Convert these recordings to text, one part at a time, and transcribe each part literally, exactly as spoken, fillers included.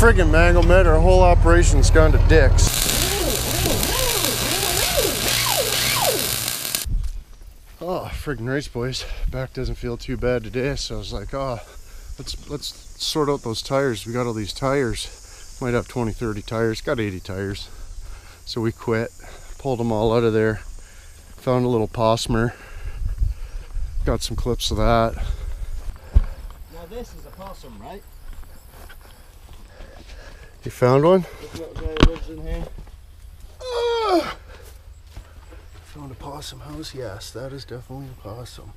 friggin' mangle made our whole operation's gone to dicks. Oh, friggin' race boys. Back doesn't feel too bad today, so I was like, oh, let's let's sort out those tires. We got all these tires. Might have twenty, thirty tires. Got eighty tires. So we quit. Pulled them all out of there. Found a little Posmer. Got some clips of that. Now this is a possum, right? You found one? Look what guy lives in here. Ah! Found a possum house? Yes, that is definitely a possum.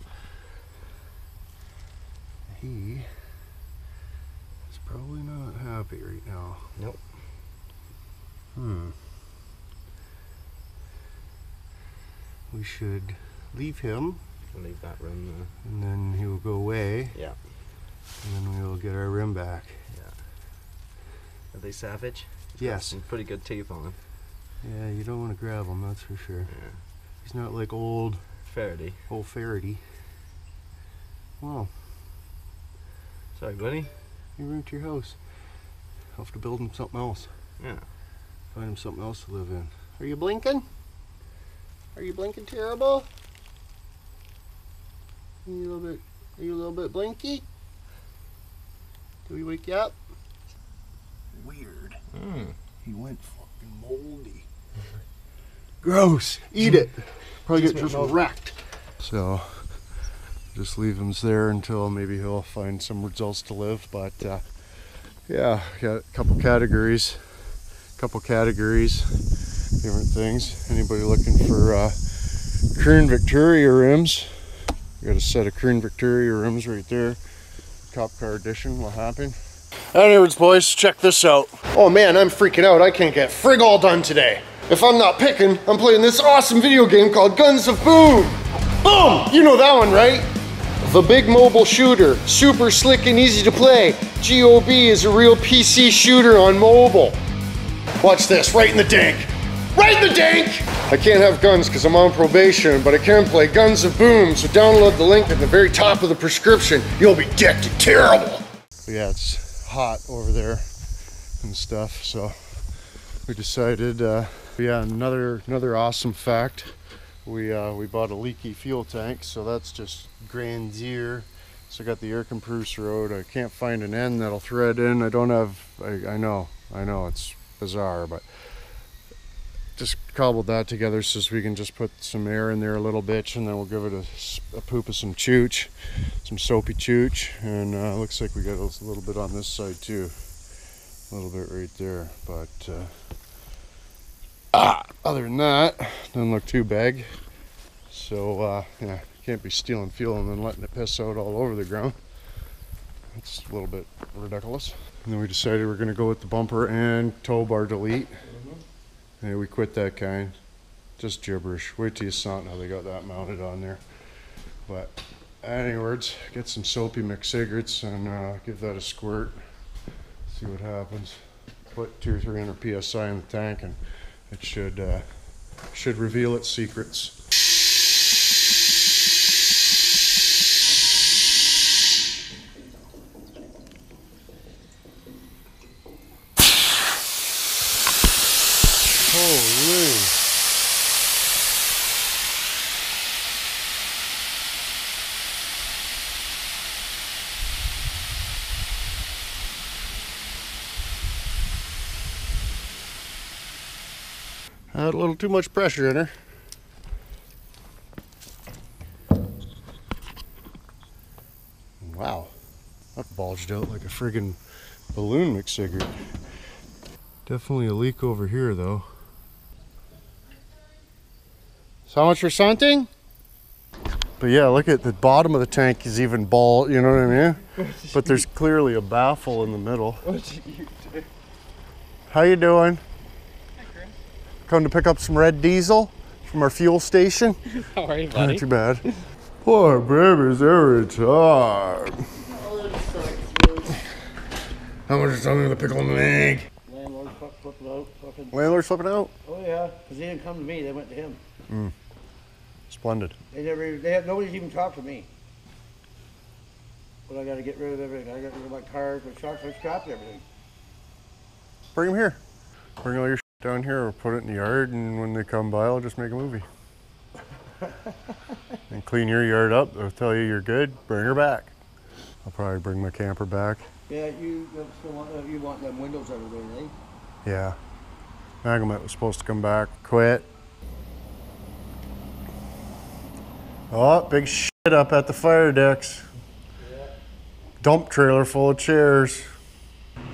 He is probably not happy right now. Nope. Hmm. We should leave him. We'll leave that rim there. And then he will go away. Yeah. And then we will get our rim back. Are they savage? Yes. Some pretty good teeth on them. Yeah, you don't want to grab them, that's for sure. Yeah. He's not like old Faraday. Old Faraday. Wow. Sorry, buddy. You moved to your house. I'll have to build him something else. Yeah. Find him something else to live in. Are you blinking? Are you blinking terrible? Are you a little bit, are you a little bit blinky? Do we wake you up? Weird. Mm. He went fucking moldy. Gross. Eat it. Probably just get just wrecked. So, just leave him there until maybe he'll find some results to live. But uh, yeah, got a couple categories, couple categories, different things. Anybody looking for uh, Crown Victoria rims? We got a set of Crown Victoria rims right there. Cop car edition. What happened? Anyways, boys, check this out. Oh man, I'm freaking out. I can't get frig all done today. If I'm not picking, I'm playing this awesome video game called Guns of Boom. Boom! You know that one, right? The big mobile shooter, super slick and easy to play. G O B is a real P C shooter on mobile. Watch this, right in the dank. Right in the dank! I can't have guns because I'm on probation, but I can play Guns of Boom, so download the link at the very top of the prescription. You'll be decked and terrible. Yeah, it's hot over there and stuff, so we decided uh yeah another another awesome fact, we uh we bought a leaky fuel tank, so that's just grandeur. So I got the air compressor out. I can't find an end that'll thread in. I don't have I, I know I know it's bizarre, but just cobbled that together so we can just put some air in there a little bit, and then we'll give it a, a poop of some chooch, some soapy chooch, and uh, looks like we got a little bit on this side too, a little bit right there. But uh, ah, other than that, doesn't look too bad. So uh, yeah, can't be stealing fuel and then letting it piss out all over the ground. That's a little bit ridiculous. And then we decided we're going to go with the bumper and tow bar delete. Yeah, we quit that kind. Just gibberish. Wait till you saw it how they got that mounted on there. But anyways, get some soapy McSigarets and uh, give that a squirt. See what happens. Put two or three hundred P S I in the tank and it should uh, should reveal its secrets. Had a little too much pressure in her. Wow, that bulged out like a friggin' balloon McSigaret. Definitely a leak over here though. So much for something? But yeah, look at the bottom of the tank is even bald, you know what I mean? But there's clearly a baffle in the middle. What did you do? How you doing? Come to pick up some red diesel from our fuel station. How are you, buddy? Not too bad. Poor babies every time. How much is something to pickle in the egg? Landlord flipping out. Fucking. Landlord flipping out? Oh yeah, because they didn't come to me, they went to him. Mm. Splendid. They never, they have, nobody's even talked to me. But I got to get rid of everything. I got rid of my cars, my trucks, I scrapped everything. bring them here. Bring all your shit down here or put it in the yard, and when they come by, I'll just make a movie. And clean your yard up. They'll tell you you're good. Bring her back. I'll probably bring my camper back. Yeah, you still want, you want them windows out of there, eh? Yeah. Magomet was supposed to come back. Quit. Oh, big shit up at the fire decks. Yeah. Dump trailer full of chairs.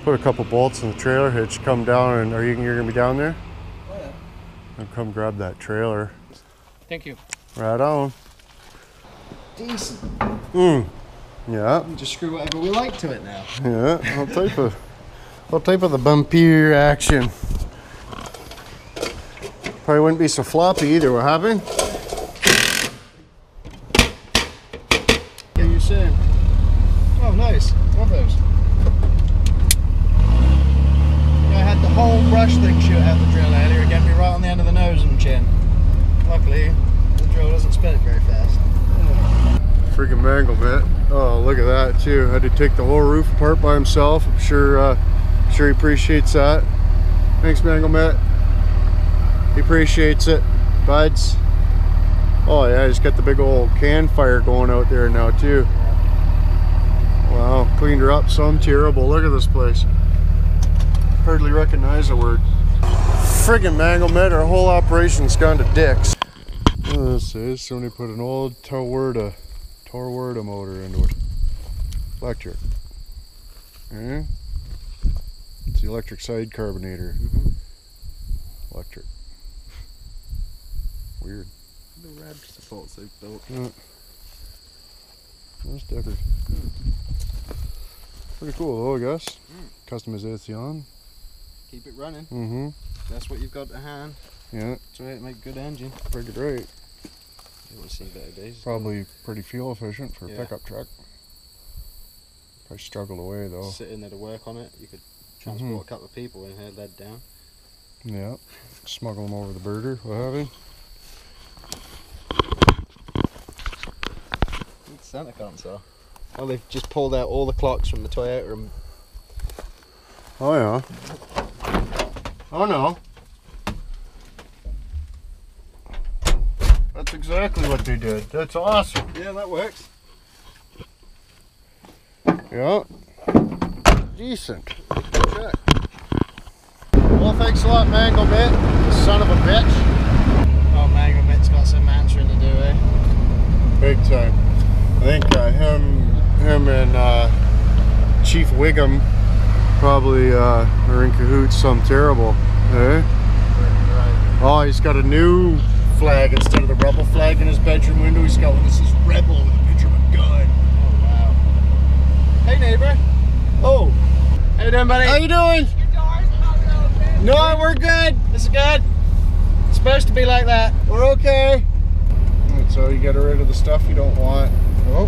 Put a couple bolts in the trailer hitch. Come down, and are you you're gonna be down there? Oh yeah. And come grab that trailer. Thank you. Right on. Decent. Mm. Yeah. We just screw whatever we like to it now. Yeah. What type of what type of the bumpier action? Probably wouldn't be so floppy either. What happened? What are you saying? Oh, nice. Love those. Yeah, I had the whole brush thing shoot out the drill earlier. It got me right on the end of the nose and chin. Luckily, the drill doesn't spin it very fast. Freaking Magomet. Oh, look at that too. Had to take the whole roof apart by himself. I'm sure, uh, sure he appreciates that. Thanks, Magomet. He appreciates it, buds. Oh yeah, he's got the big old can fire going out there now too. Wow, cleaned her up some terrible. Look at this place. Hardly recognize the word. Friggin' Magomet, our whole operation's gone to dicks. Oh, this is somebody put an old Towerda Towerda motor into it. Electric. Yeah. It's the electric side carbonator. Mm-hmm. Electric. Weird. The rabs the faults they've built. Yeah. That's different. Mm. Pretty cool though, I guess. Mm. Customization. Keep it running. Mm-hmm. That's what you've got to hand. Yeah. That's right, make a good engine. Pretty great. You won't see better days. Probably pretty fuel efficient for a yeah. pickup truck. Probably struggled away though. Sitting there to work on it, you could transport mm-hmm. a couple of people in here led down. Yeah. Smuggle them over the burger, what have you. It's Santa console. Well, they've just pulled out all the clocks from the Toyota. And... Oh yeah. Oh no. That's exactly what they did. That's awesome. Yeah, that works. Yeah. Decent. Check. Well, thanks a lot, Magomet, son of a bitch. Oh, Magomet's got some answering to do, eh? Big time. I think uh, him, him and uh, Chief Wiggum probably uh, are in cahoots some terrible, eh? Right. Oh, he's got a new flag instead of the rebel flag in his bedroom window. He's got one that says rebel with a picture of a gun. Oh, wow. Hey, neighbor. Oh. How you doing, buddy? How you doing? No, we're good. This is good. It's supposed to be like that. We're okay. And so you get rid of the stuff you don't want. Oh,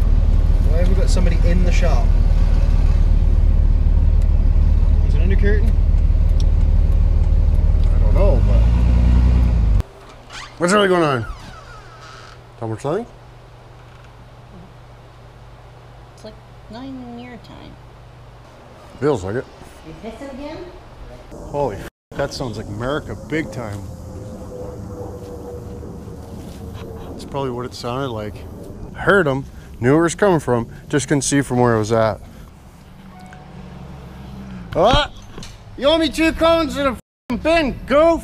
why have we got somebody in the shop? Is it under curtain? I don't know, but... What's really going on? How much time? It's like nine near time. Feels like it. You fix it again? Holy... That sounds like America big time. That's probably what it sounded like. I heard them, knew where it was coming from, just couldn't see from where it was at. Ah! You owe me two cones in a bin, goof!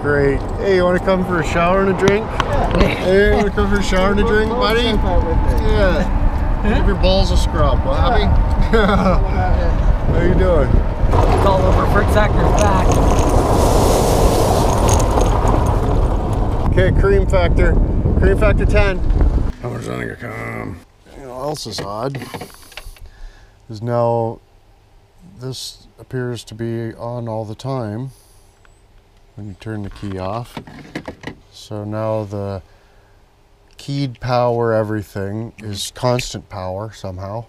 Great. Hey, you want to come for a shower and a drink? Yeah. Hey, you want to come for a shower and a drink, buddy? Yeah. Give your balls a scrub, what have you? How are you doing? It's all over Frick Factor's back. Okay, Cream Factor. Cream Factor ten. Amazon dot com. You know what else is odd? Is now this appears to be on all the time when you turn the key off. So now the keyed power everything is constant power somehow.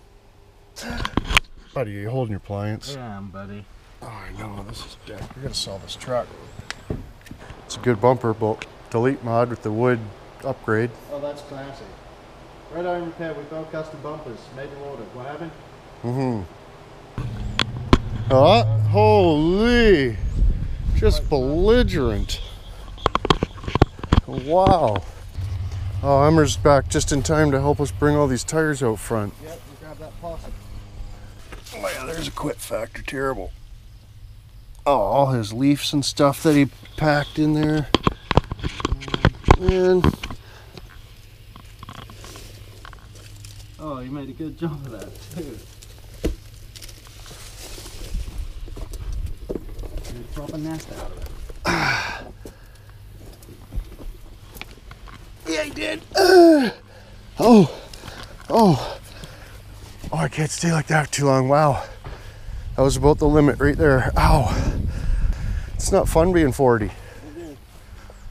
Buddy, are you holding your appliance? Yeah, I am, buddy. Oh, I know, this is dead. We're going to sell this truck. It's a good bumper, but delete mod with the wood upgrade. Oh, that's classic. Red Iron Repair, we've got custom bumpers, made to order. What happened? Mm-hmm. Oh, Holy, just belligerent. Wow. Oh, Emmer's back just in time to help us bring all these tires out front. Yep, we'll grab that possum. Oh, yeah, there's a quit factor, terrible. Oh, all his leaves and stuff that he packed in there. Man. Oh, you made a good job of that, too. You're dropping that out of it. Yeah, I did. Uh, oh, oh, oh, I can't stay like that for too long. Wow. That was about the limit right there. Ow. It's not fun being forty.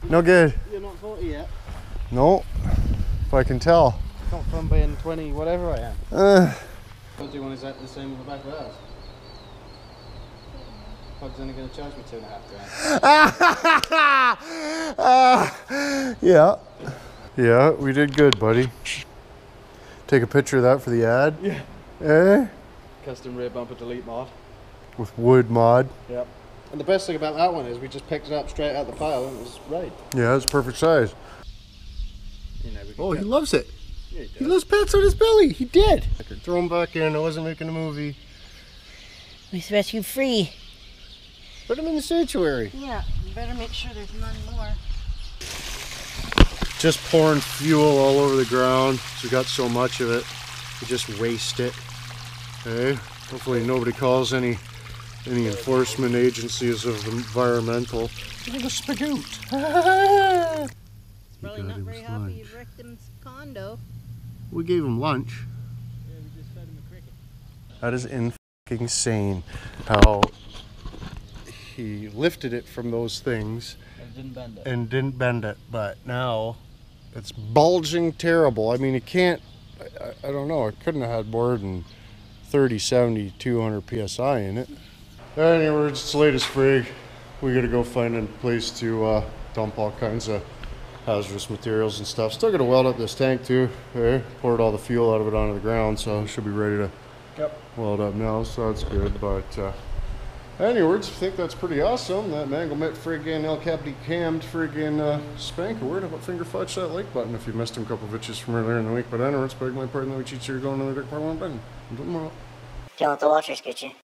No good. You're not forty yet. No, if I can tell. It's not fun being twenty, whatever I am. Uh, what do you want is that the same in the back of ours? Pug's only going to charge me two and a half grand. uh, yeah. Yeah, we did good, buddy. Take a picture of that for the ad. Yeah. Eh? Custom rear bumper delete mod. With wood mod. Yep. And the best thing about that one is we just picked it up straight out the pile and it was right. Yeah, it's perfect size. You know, we oh, he loves it. Yeah, he, he loves pats on his belly. He did. I could throw him back in. I wasn't making a movie. He's rescue free. Put them in the sanctuary. Yeah, you better make sure there's none more. Just pouring fuel all over the ground. We got so much of it, we just waste it. Okay. Hopefully nobody calls any any enforcement agencies of environmental. Look at the spagoot. He's probably not very happy lunch. You've wrecked him condo. We gave him lunch. Yeah, we just fed him a cricket. That is insane how he lifted it from those things and didn't bend it. And didn't bend it, but now it's bulging terrible. I mean, it can't, I, I don't know, it couldn't have had more than thirty, seventy, two hundred P S I in it. Anyways, it's the latest frig. We gotta go find a place to uh, dump all kinds of hazardous materials and stuff. Still gotta weld up this tank too. Okay? Poured all the fuel out of it onto the ground, so should be ready to yep. weld up now, so that's good, but uh, anyways, I think that's pretty awesome. That Mangle Mitt friggin' El Capity Cammed friggin' uh, Spanker. Word about finger fudge that like button if you missed him a couple of bitches from earlier in the week. But anyways, beg my pardon that we cheat so you're going another part one button. Until tomorrow. Till the watchers get you.